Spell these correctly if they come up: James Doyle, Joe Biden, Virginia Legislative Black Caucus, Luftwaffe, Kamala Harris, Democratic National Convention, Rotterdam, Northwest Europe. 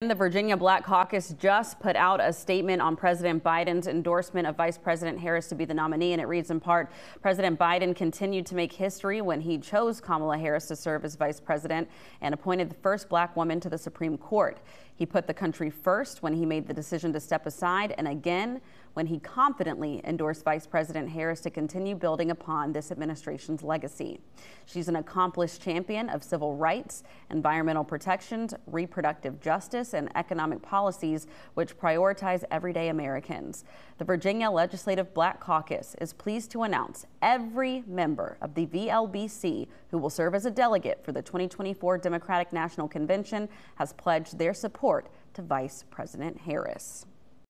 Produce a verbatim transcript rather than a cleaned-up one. The Virginia Black Caucus just put out a statement on President Biden's endorsement of Vice President Harris to be the nominee, and it reads in part, President Biden continued to make history when he chose Kamala Harris to serve as vice president and appointed the first black woman to the Supreme Court. He put the country first when he made the decision to step aside, and again when he confidently endorsed Vice President Harris to continue building upon this administration's legacy. She's an accomplished champion of civil rights, environmental protections, reproductive justice, and economic policies which prioritize everyday Americans. The Virginia Legislative Black Caucus is pleased to announce every member of the V L B C who will serve as a delegate for the twenty twenty-four Democratic National Convention has pledged their support to Vice President Harris.